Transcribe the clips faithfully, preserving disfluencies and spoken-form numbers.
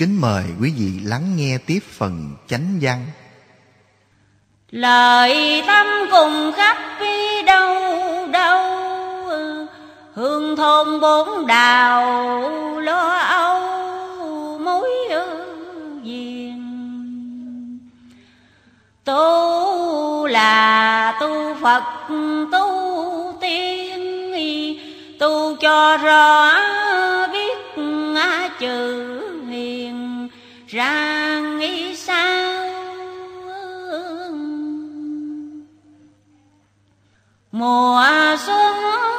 Kính mời quý vị lắng nghe tiếp phần chánh văn. Lời thăm cùng khắp đi đâu đâu, hương thôn bốn đào lo âu mối duyên. Tu là tu Phật tu tiên, tu cho rõ biết chữ hiền ra nghĩ sao. Mùa xuân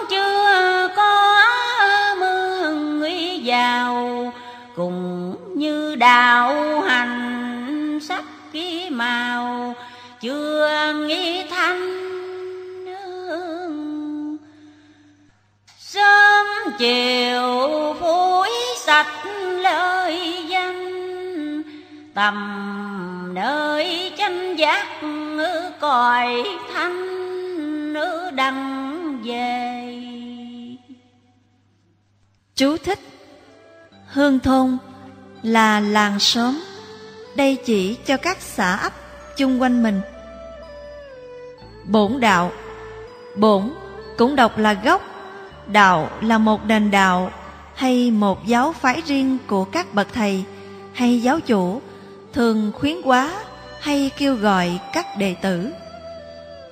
chưa có mưa nguy vào, cũng như đạo hành sắc ký màu chưa nghĩ thanh. Sớm chiều phủi sạch lời danh, tầm nơi chánh giác còi thanh nữ đăng về. Chú thích: hương thôn là làng xóm, đây chỉ cho các xã ấp chung quanh mình. Bổn đạo, bổn cũng đọc là gốc, đạo là một nền đạo hay một giáo phái riêng của các bậc thầy hay giáo chủ thường khuyến hóa hay kêu gọi các đệ tử.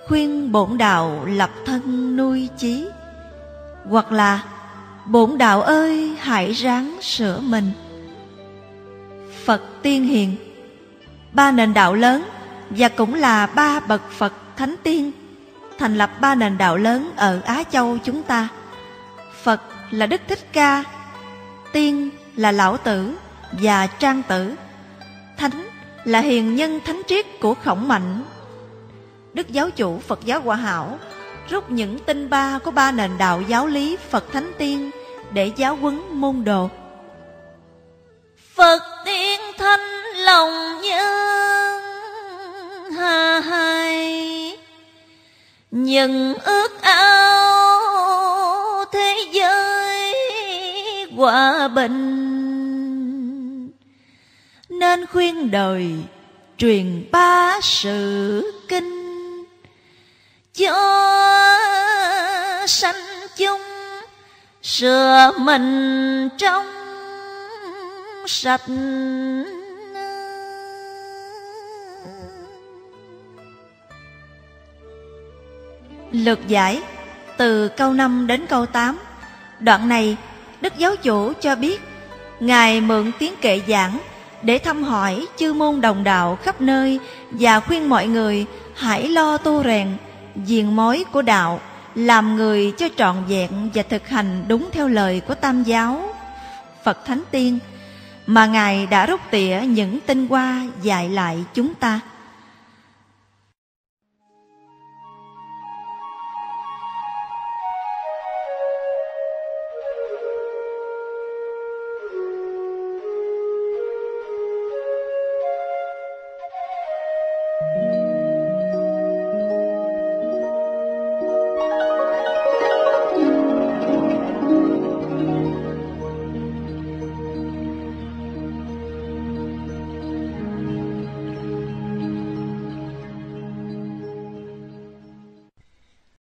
Khuyên bổn đạo lập thân nuôi chí, hoặc là bổn đạo ơi hãy ráng sửa mình. Phật Tiên Hiền, ba nền đạo lớn và cũng là ba bậc Phật Thánh Tiên thành lập ba nền đạo lớn ở Á Châu chúng ta. Phật là Đức Thích Ca, Tiên là Lão Tử và Trang Tử, Thánh là hiền nhân thánh triết của Khổng Mạnh. Đức giáo chủ Phật giáo Hòa Hảo rút những tinh ba của ba nền đạo giáo lý Phật Thánh Tiên để giáo huấn môn đồ. Phật Tiên thanh lòng nhân hai, những ước ao thế giới hòa bình, nên khuyên đời truyền bá sự kinh cho sanh chung, sửa mình trong sạch. Lược giải từ câu năm đến câu tám. Đoạn này Đức Giáo Chủ cho biết Ngài mượn tiếng kệ giảng để thăm hỏi chư môn đồng đạo khắp nơi và khuyên mọi người hãy lo tu rèn diền mối của đạo, làm người cho trọn vẹn và thực hành đúng theo lời của Tam Giáo Phật Thánh Tiên mà Ngài đã rút tỉa những tinh hoa dạy lại chúng ta.